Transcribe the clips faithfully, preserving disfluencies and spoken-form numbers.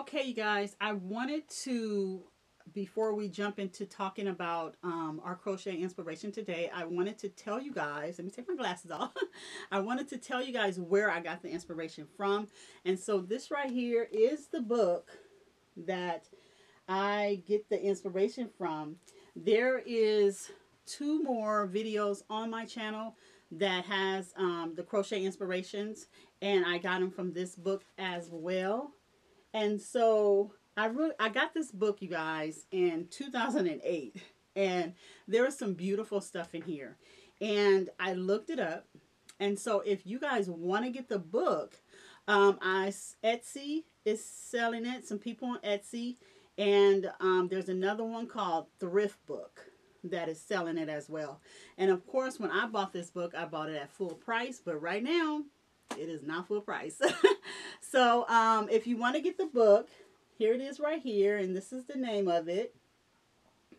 Okay, you guys, I wanted to, before we jump into talking about um, our crochet inspiration today, I wanted to tell you guys, let me take my glasses off. I wanted to tell you guys where I got the inspiration from. And so this right here is the book that I get the inspiration from. There is two more videos on my channel that has um, the crochet inspirations, and I got them from this book as well. And so I really, I got this book, you guys, in two thousand eight, and there is some beautiful stuff in here, and I looked it up. And so if you guys want to get the book, um, I, Etsy is selling it, some people on Etsy, and um, there's another one called Thrift Book that is selling it as well. And of course, when I bought this book, I bought it at full price, but right now it is not full price. So um, if you want to get the book, here it is right here, and this is the name of it.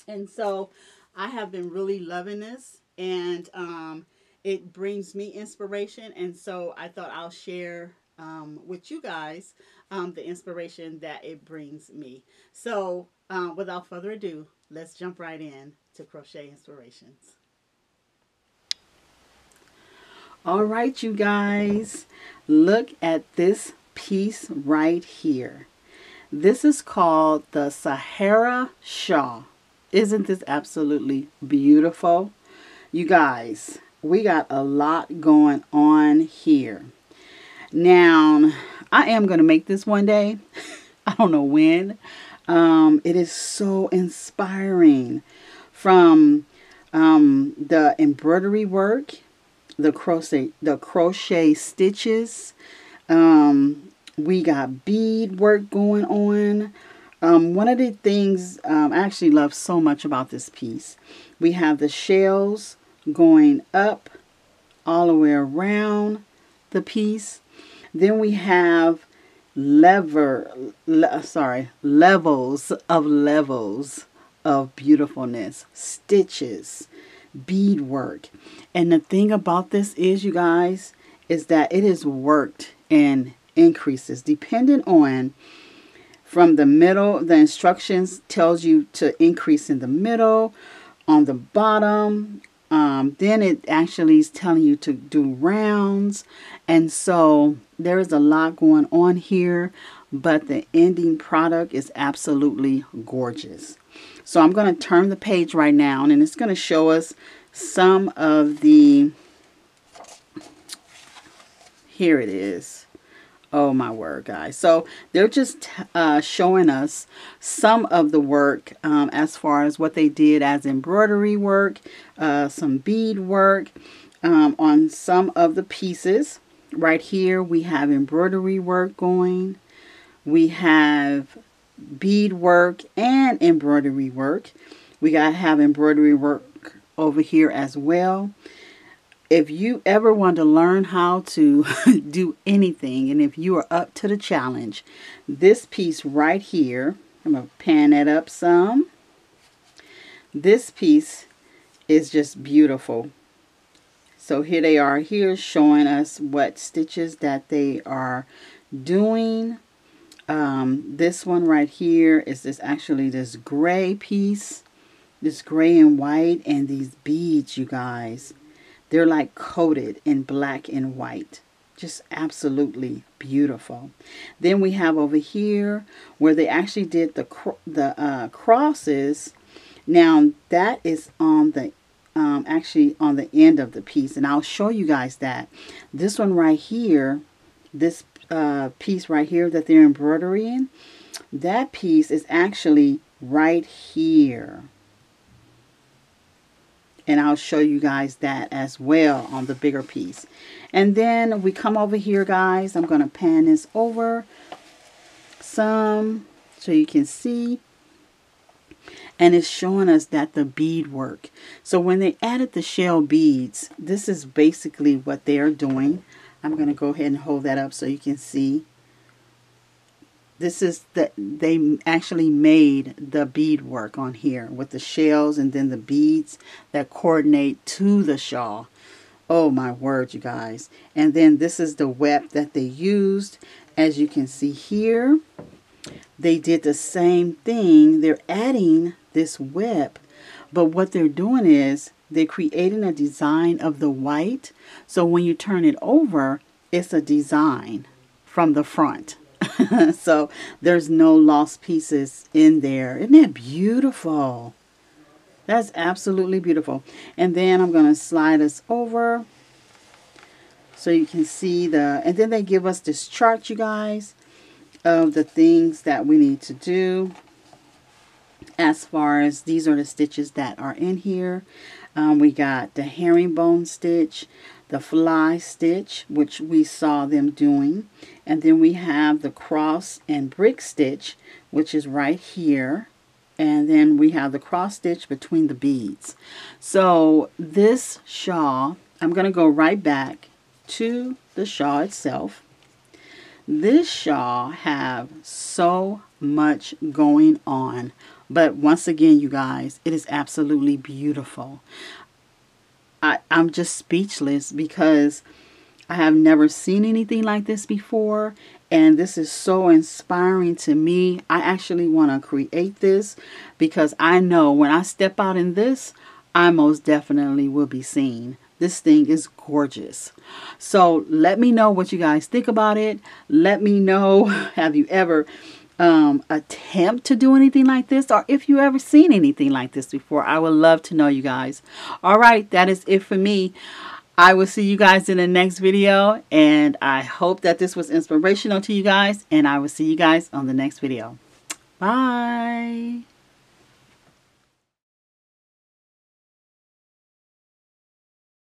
And so I have been really loving this, and um, it brings me inspiration. And so I thought I'll share um, with you guys um, the inspiration that it brings me. So um, without further ado, let's jump right in to Crochet Inspirations. All right, you guys, look at this piece right here. This is called the Sahara Shawl. Isn't this absolutely beautiful? You guys, we got a lot going on here. Now, I am going to make this one day. I don't know when. Um, it is so inspiring, from um, the embroidery work, the crochet, the crochet stitches. Um, we got bead work going on. Um, one of the things um, I actually love so much about this piece, we have the shells going up all the way around the piece. Then we have lever, le sorry, levels of levels of beautifulness, stitches, bead work. And the thing about this is, you guys, is that it is worked in increases depending on from the middle. The instructions tells you to increase in the middle, on the bottom. Um, then it actually is telling you to do rounds. And so there is a lot going on here, but the ending product is absolutely gorgeous. So I'm going to turn the page right now, and it's going to show us some of the, here it is. Oh my word, guys. So they're just uh, showing us some of the work um, as far as what they did as embroidery work, uh, some bead work um, on some of the pieces. Right here we have embroidery work going. We have bead work and embroidery work. We got to have embroidery work over here as well. If you ever want to learn how to do anything, and if you are up to the challenge, this piece right here, I'm going to pan that up some. This piece is just beautiful. So here they are here showing us what stitches that they are doing. Um, this one right here is this actually this gray piece, this gray and white, and these beads, you guys. They're like coated in black and white. Just absolutely beautiful. Then we have over here where they actually did the cro the uh, crosses. Now that is on the um, actually on the end of the piece, and I'll show you guys that. This one right here, this uh, piece right here that they're embroidering, that piece is actually right here. And I'll show you guys that as well on the bigger piece. And then we come over here, guys. I'm going to pan this over some so you can see. And it's showing us that the bead work. So when they added the shell beads, this is basically what they are doing. I'm going to go ahead and hold that up so you can see. This is the, they actually made the bead work on here with the shells and then the beads that coordinate to the shawl. Oh my word, you guys. And then this is the web that they used, as you can see here. they did the same thing. They're adding this web, but what they're doing is they're creating a design of the white. So when you turn it over, it's a design from the front. So there's no lost pieces in there. Isn't that beautiful? That's absolutely beautiful. And then I'm going to slide us over so you can see the, and then they give us this chart, you guys, of the things that we need to do. As far as these are the stitches that are in here, um, we got the herringbone stitch, the fly stitch, which we saw them doing, and then we have the cross and brick stitch, which is right here, and then we have the cross stitch between the beads. So this shawl, I'm going to go right back to the shawl itself. This shawl have so much going on, but once again, you guys, it is absolutely beautiful. I, I'm just speechless because I have never seen anything like this before, and this is so inspiring to me. I actually want to create this because I know when I step out in this, I most definitely will be seen. This thing is gorgeous. So let me know what you guys think about it. Let me know, have you ever um, attempt to do anything like this, or if you ever seen anything like this before? I would love to know, you guys. All right, that is it for me. I will see you guys in the next video, and I hope that this was inspirational to you guys, and I will see you guys on the next video. Bye.